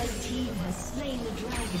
Red team has slain the dragon.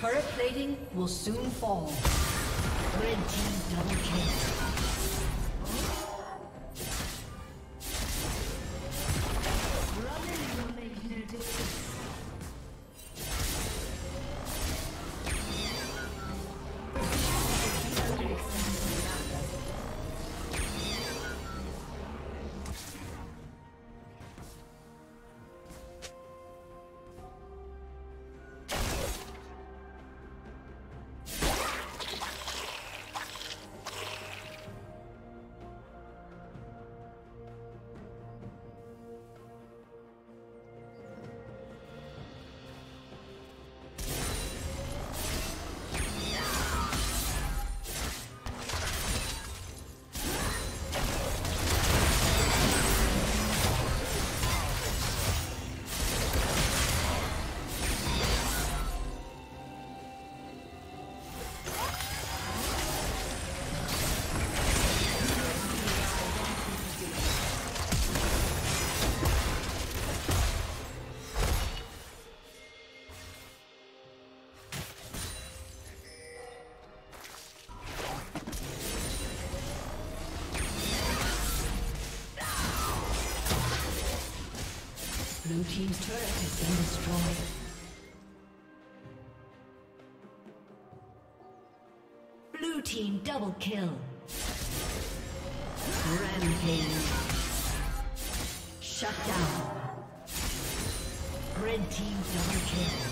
Turret plating will soon fall. Red team double kill. Blue team's turret has been destroyed. Blue team double kill. Rampage. Shut down. Red team double kill.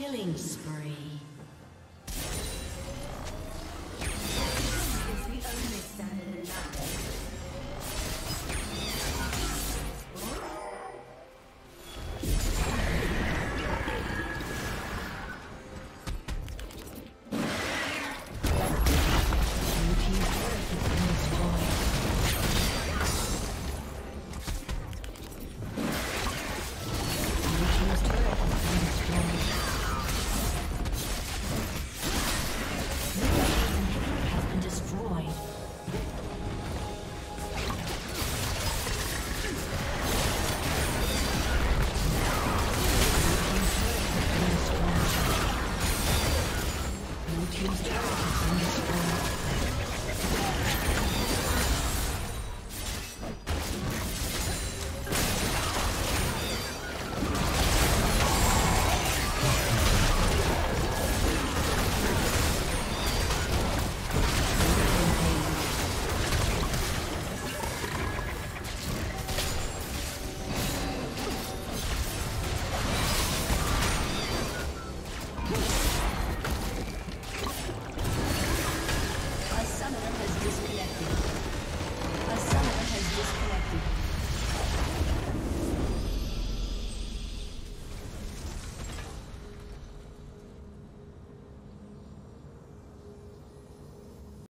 Killing spree.